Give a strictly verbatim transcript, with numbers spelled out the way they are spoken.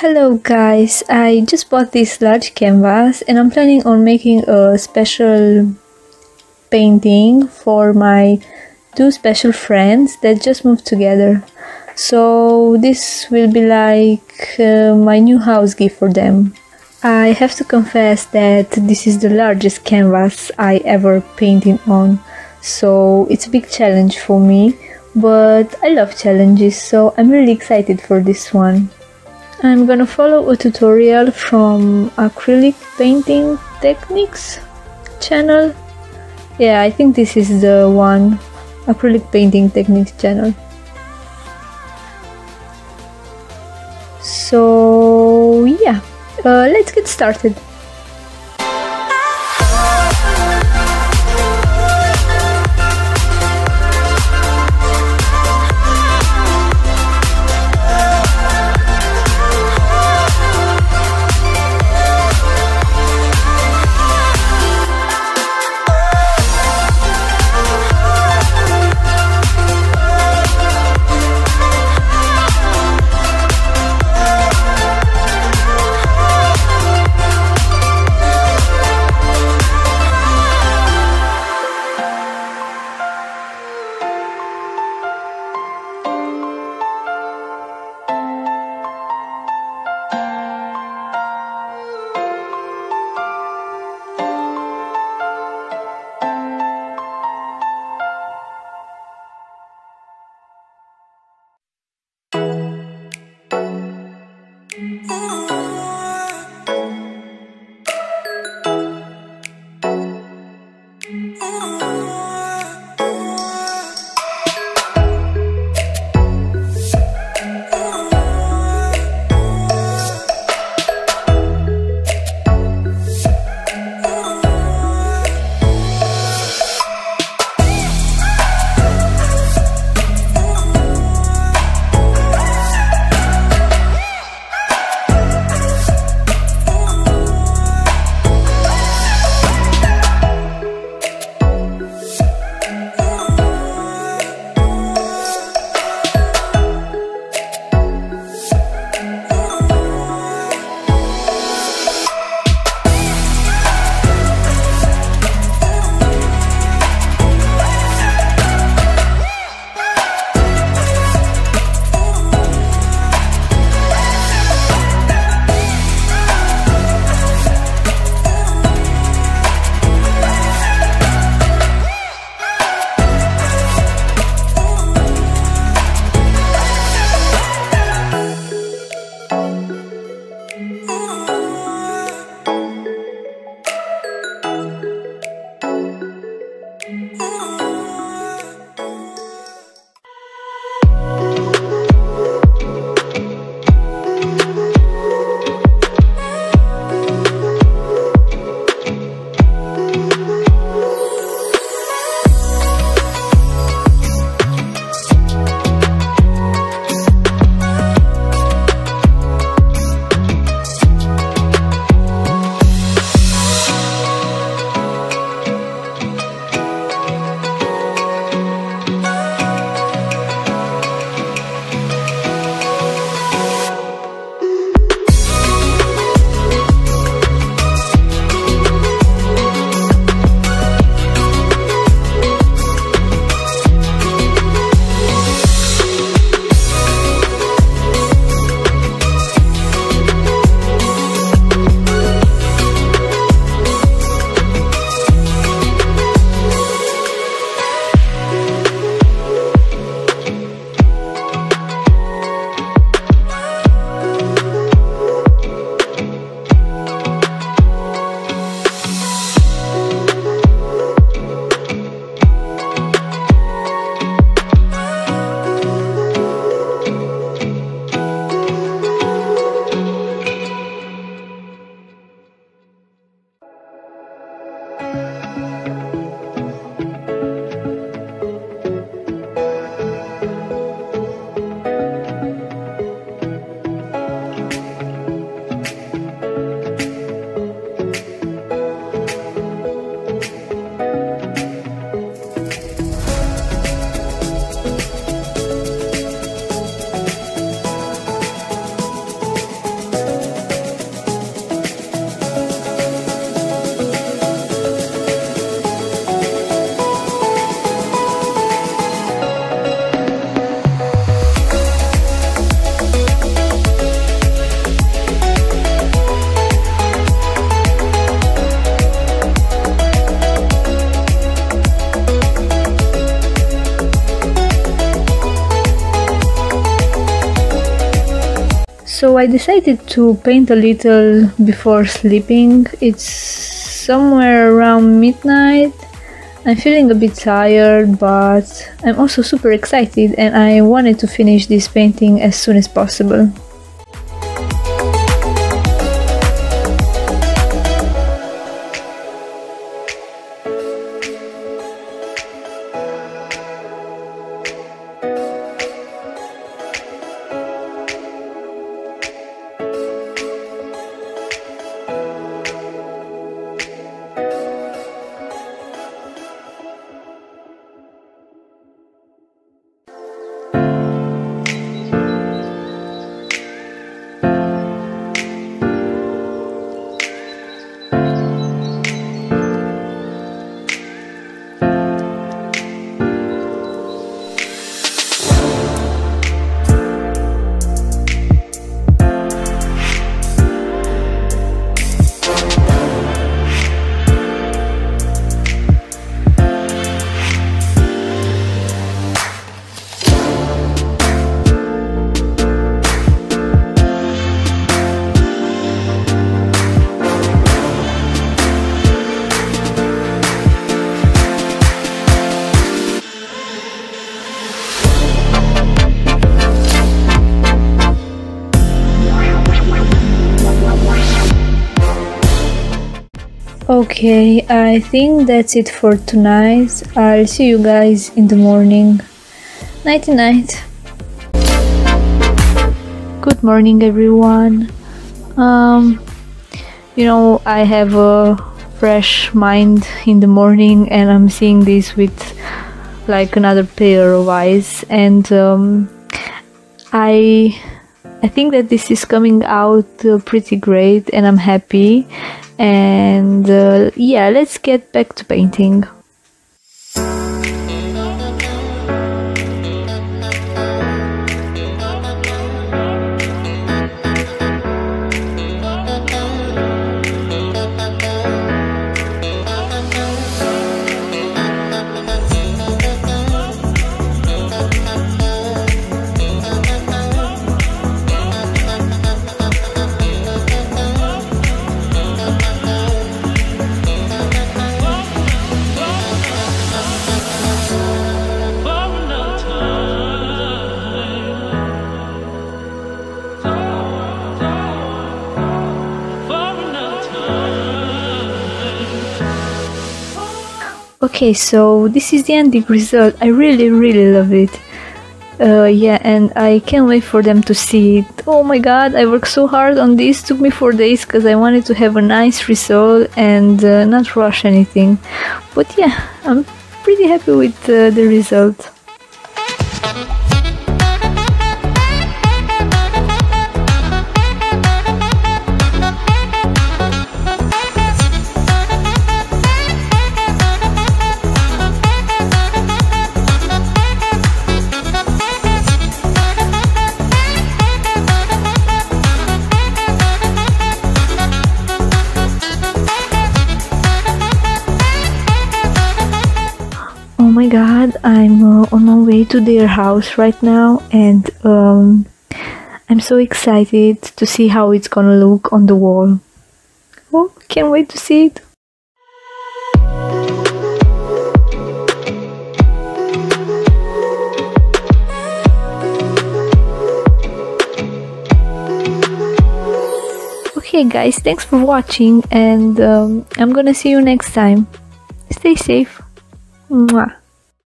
Hello guys, I just bought this large canvas and I'm planning on making a special painting for my two special friends that just moved together. So this will be like uh, my new house gift for them. I have to confess that this is the largest canvas I ever painted on, so it's a big challenge for me, but I love challenges, so I'm really excited for this one. I'm gonna follow a tutorial from acrylic painting techniques channel. Yeah, I think this is the one, acrylic painting techniques channel. So yeah, uh, let's get started. So I decided to paint a little before sleeping. It's somewhere around midnight. I'm feeling a bit tired, but I'm also super excited and I wanted to finish this painting as soon as possible. Okay, I think that's it for tonight. I'll see you guys in the morning. Nighty night. Good morning, everyone. Um, you know, I have a fresh mind in the morning and I'm seeing this with like another pair of eyes, and um, I I think that this is coming out uh, pretty great and I'm happy. And uh, yeah, let's get back to painting. Okay, so this is the ending result. I really really love it. Uh, yeah, and I can't wait for them to see it. Oh my god, I worked so hard on this. Took me four days because I wanted to have a nice result and uh, not rush anything. But yeah, I'm pretty happy with uh, the result. Oh my god, I'm uh, on my way to their house right now, and um, I'm so excited to see how it's gonna look on the wall. Oh, can't wait to see it. Okay guys, thanks for watching, and um, I'm gonna see you next time. Stay safe. Mwah.